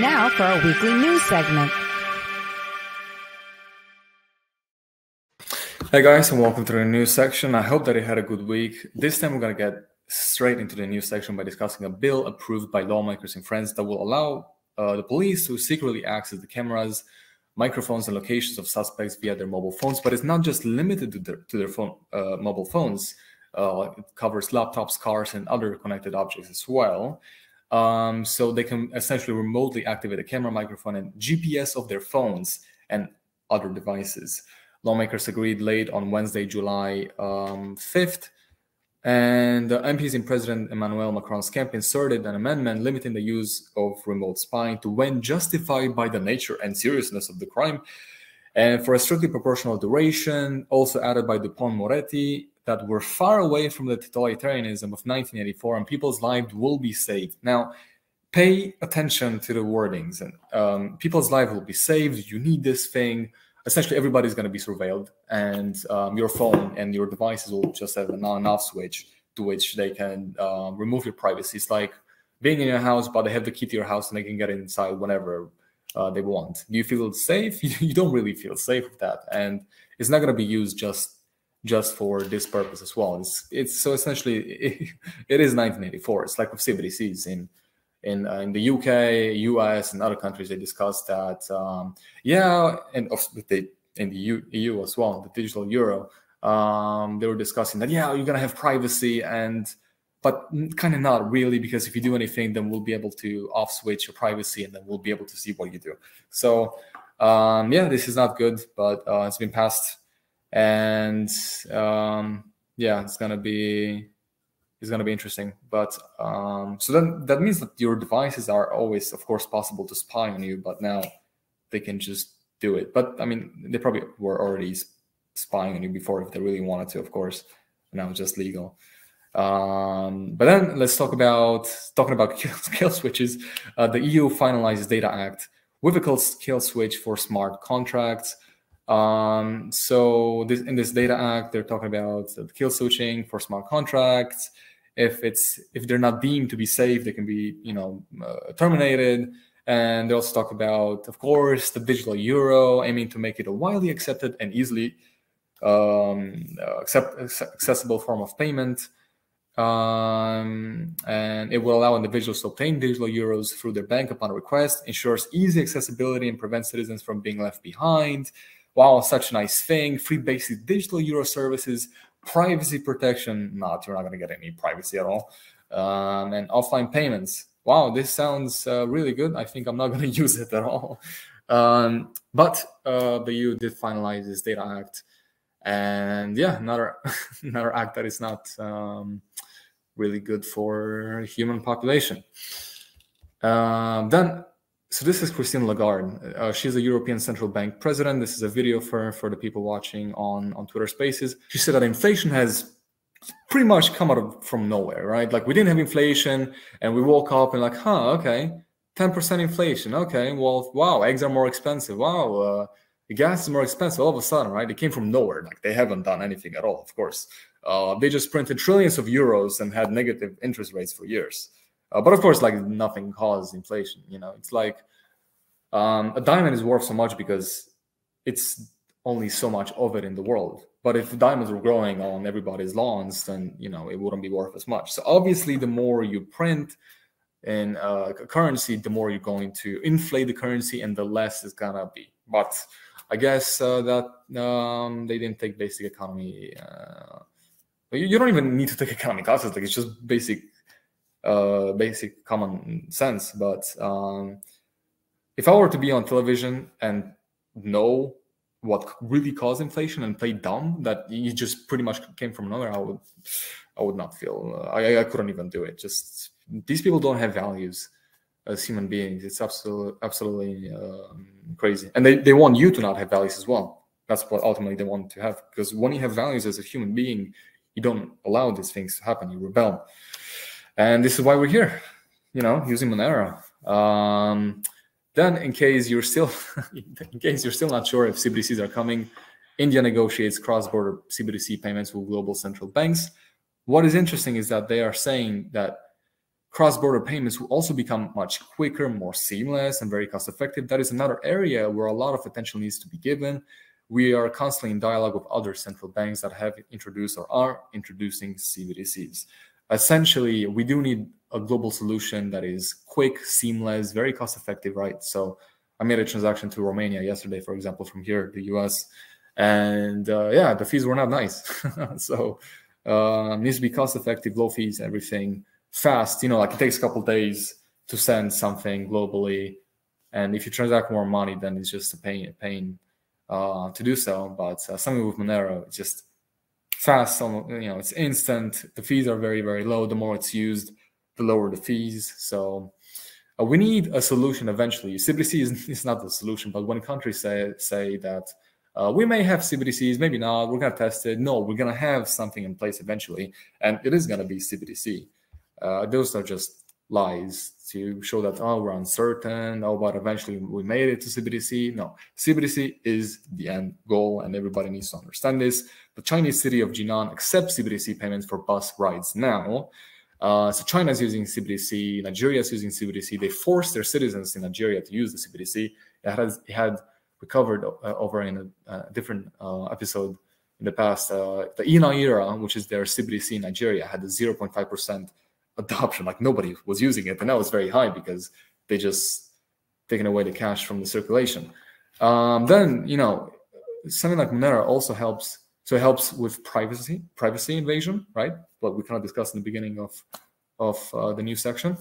And now for our weekly news segment. Hey guys, and welcome to the news section. I hope that you had a good week. This time we're going to get straight into the news section by discussing a bill approved by lawmakers in France that will allow the police to secretly access the cameras, microphones, and locations of suspects via their mobile phones. But it's not just limited to their mobile phones. It covers laptops, cars, and other connected objects as well. So they can essentially remotely activate a camera, microphone, and GPS of their phones and other devices. Lawmakers agreed late on Wednesday, July 5th, and the MPs in President Emmanuel Macron's camp inserted an amendment limiting the use of remote spying to when justified by the nature and seriousness of the crime, and for a strictly proportional duration, also added by Dupont-Moretti, that we're far away from the totalitarianism of 1984 and people's lives will be saved. Now, pay attention to the wordings. And people's life will be saved. You need this thing. Essentially, everybody's going to be surveilled, and your phone and your devices will just have an on-off switch to which they can remove your privacy. It's like being in your house, but they have the key to your house, and they can get inside whenever they want. Do you feel safe? You don't really feel safe with that, and it's not going to be used just for this purpose as well. It's so essentially it is 1984. It's like with CBDCs in the UK, US, and other countries. They discussed that in the EU as well, the digital euro. They were discussing that you're gonna have privacy, but kind of not really, because if you do anything, then we'll be able to off switch your privacy, and then we'll be able to see what you do. So this is not good, but it's been passed. And it's gonna be interesting. But so then that means that your devices are always, of course, possible to spy on you, but now they can just do it. But I mean, they probably were already spying on you before if they really wanted to, of course. Now it's just legal. But then let's talk about kill switches. The EU finalizes Data Act with a kill switch for smart contracts. In this Data Act, they're talking about kill switching for smart contracts. If they're not deemed to be safe, they can be terminated. And they also talk about, of course, the digital euro, aiming to make it a widely accepted and easily accessible form of payment. And it will allow individuals to obtain digital euros through their bank upon request, ensures easy accessibility, and prevents citizens from being left behind. Wow, such a nice thing. Free basic digital euro services, privacy protection. You're not going to get any privacy at all. And offline payments. Wow, this sounds really good. I think I'm not going to use it at all. But the EU did finalize this Data Act. And another act that is not really good for human population. So this is Christine Lagarde. She's the European Central Bank president. This is a video for the people watching on Twitter Spaces. She said that inflation has pretty much come from nowhere, right? Like, we didn't have inflation, and we woke up and like, okay, 10% inflation. Okay, well, wow, eggs are more expensive. Wow, gas is more expensive. All of a sudden, right? It came from nowhere. Like, they haven't done anything at all, of course. They just printed trillions of euros and had negative interest rates for years. But of course, like, nothing caused inflation. It's like a diamond is worth so much because it's only so much of it in the world. But if diamonds were growing on everybody's lawns, then it wouldn't be worth as much. So obviously, the more you print in a currency, the more you're going to inflate the currency, and the less it's gonna be. But I guess that they didn't take basic economy. You don't even need to take economy classes. Like, it's just basic common sense. But if I were to be on television and know what really caused inflation and play dumb, that it just pretty much came from nowhere, I would not feel. I couldn't even do it. Just, these people don't have values as human beings. It's absolutely crazy. And they want you to not have values as well. That's what ultimately they want to have, because when you have values as a human being, you don't allow these things to happen. You rebel. And this is why we're here, using Monero. Then, in case you're still not sure if CBDCs are coming, India negotiates cross-border CBDC payments with global central banks. What is interesting is that they are saying that cross-border payments will also become much quicker, more seamless, and very cost-effective. That is another area where a lot of attention needs to be given. We are constantly in dialogue with other central banks that have introduced or are introducing CBDCs. Essentially, we do need a global solution that is quick, seamless, very cost-effective, right? So I made a transaction to Romania yesterday, for example, from here, the US, and yeah, the fees were not nice. So it needs to be cost-effective, low fees, everything fast. You know, like it takes a couple of days to send something globally. And if you transact more money, then it's just a pain to do so. But something with Monero, it's just fast, you know, it's instant. The fees are very, very low. The more it's used, the lower the fees. So we need a solution eventually. CBDC is not the solution, but when countries say that we may have CBDCs, maybe not, we're going to test it. No, we're going to have something in place eventually, and it is going to be CBDC. Those are just lies to show that, oh, we're uncertain, oh, but eventually we made it to CBDC. No, CBDC is the end goal, and everybody needs to understand this. The Chinese city of Jinan accepts CBDC payments for bus rides now. So China's using CBDC, Nigeria's using CBDC. They forced their citizens in Nigeria to use the CBDC. We covered over in a different episode in the past. The Ina era, which is their CBDC in Nigeria, had a 0.5% adoption. Like, nobody was using it, and that was very high because they just taken away the cash from the circulation. Then, you know, something like Monero also helps. So it helps with privacy invasion, right? What we kind of discussed in the beginning of the new section.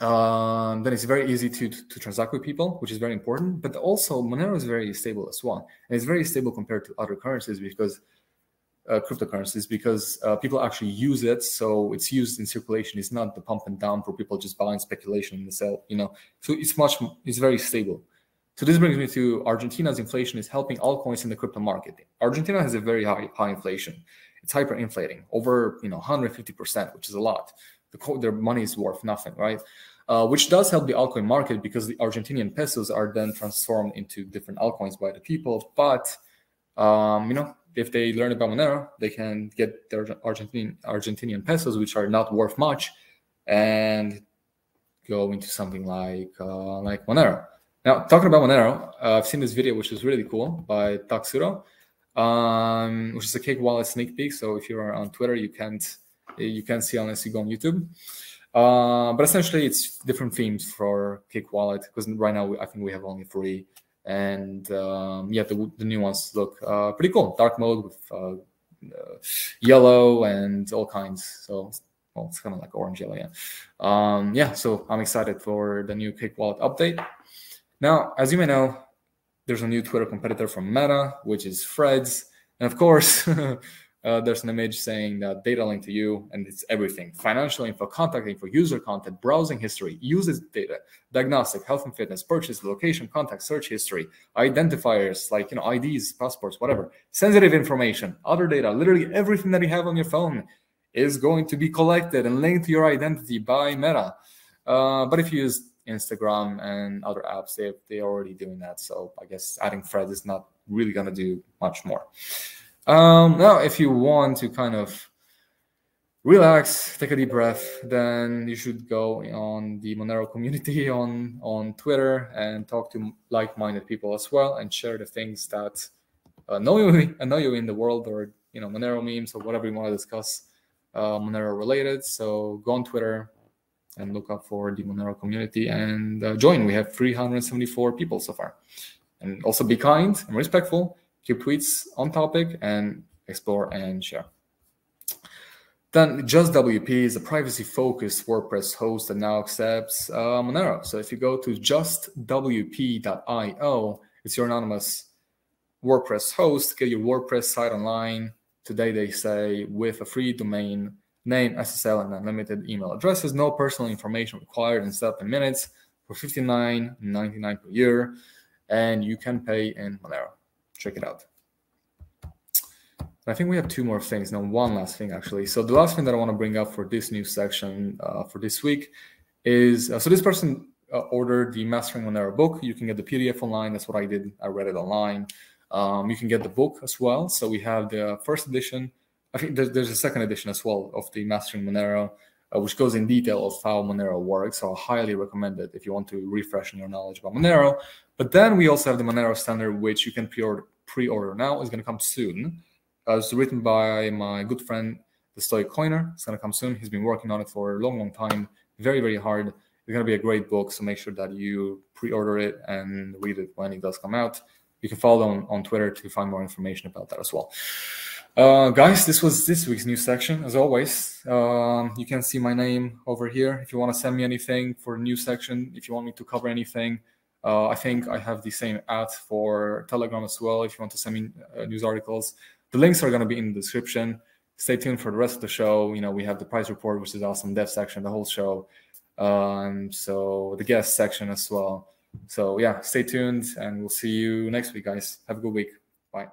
Then it's very easy to transact with people, which is very important. But also, Monero is very stable as well, and it's very stable compared to other currencies because cryptocurrencies, because people actually use it. So it's used in circulation. It's not the pump and down for people just buying speculation in the sell. You know, so it's very stable. So this brings me to Argentina's inflation is helping altcoins in the crypto market. Argentina has a very high inflation. It's hyperinflating over 150%, which is a lot. Their money is worth nothing, right? Which does help the altcoin market because the Argentinian pesos are then transformed into different altcoins by the people. But you know, if they learn about Monero, they can get their Argentinian pesos, which are not worth much, and go into something like Monero. Now, talking about Monero, I've seen this video, which is really cool, by Tuxpizza, which is a Cake Wallet sneak peek. So if you are on Twitter, you can't see unless you go on YouTube. But essentially, it's different themes for Cake Wallet, because right now I think we have only 3. And yeah, the new ones look pretty cool. Dark mode with yellow and all kinds. So well, it's kind of like orange yellow, yeah. Yeah, so I'm excited for the new Cake Wallet update. Now, as you may know, there's a new Twitter competitor from Meta, which is Threads. And of course, there's an image saying that data linked to you, and it's everything. Financial info, contact info, user content, browsing history, uses data, diagnostic, health and fitness, purchase, location, contact, search history, identifiers, like, you know, IDs, passports, whatever, sensitive information, other data, literally everything that you have on your phone is going to be collected and linked to your identity by Meta. But if you use Instagram and other apps, they're already doing that. So I guess adding Threads is not really going to do much more. Now, if you want to kind of relax, take a deep breath, then you should go on the Monero community on Twitter and talk to like-minded people as well, and share the things that annoy you in the world, or, you know, Monero memes or whatever you want to discuss Monero related. So go on Twitter and look up for the Monero community and join. We have 374 people so far. And also be kind and respectful. Keep tweets on topic and explore and share. Then JustWP is a privacy-focused WordPress host that now accepts Monero. So if you go to justwp.io, it's your anonymous WordPress host. Get your WordPress site online. Today, they say, with a free domain name, SSL, and unlimited email addresses. No personal information required, and set up in minutes for $59.99 per year. And you can pay in Monero. Check it out. I think we have 2 more things. No, one last thing, actually. So the last thing that I want to bring up for this new section for this week is, so this person ordered the Mastering Monero book. You can get the PDF online. That's what I did. I read it online. You can get the book as well. So we have the first edition. I think there's a second edition as well of the Mastering Monero. which goes in detail of how Monero works. So I highly recommend it if you want to refresh your knowledge about Monero. But then we also have the Monero standard, which you can pre-order now. It's going to come soon. It's written by my good friend, the Stoic Coiner. It's going to come soon. He's been working on it for a long, long time. Very, very hard. It's going to be a great book. So make sure that you pre-order it and read it when it does come out. You can follow them on Twitter to find more information about that as well. Guys, this was this week's news section. As always, you can see my name over here. If you want to send me anything for the news section, if you want me to cover anything, I think I have the same ad for Telegram as well. If you want to send me news articles, the links are going to be in the description. Stay tuned for the rest of the show. You know, we have the price report, which is awesome, dev section, the whole show. So the guest section as well. So yeah, stay tuned and we'll see you next week, guys. Have a good week. Bye.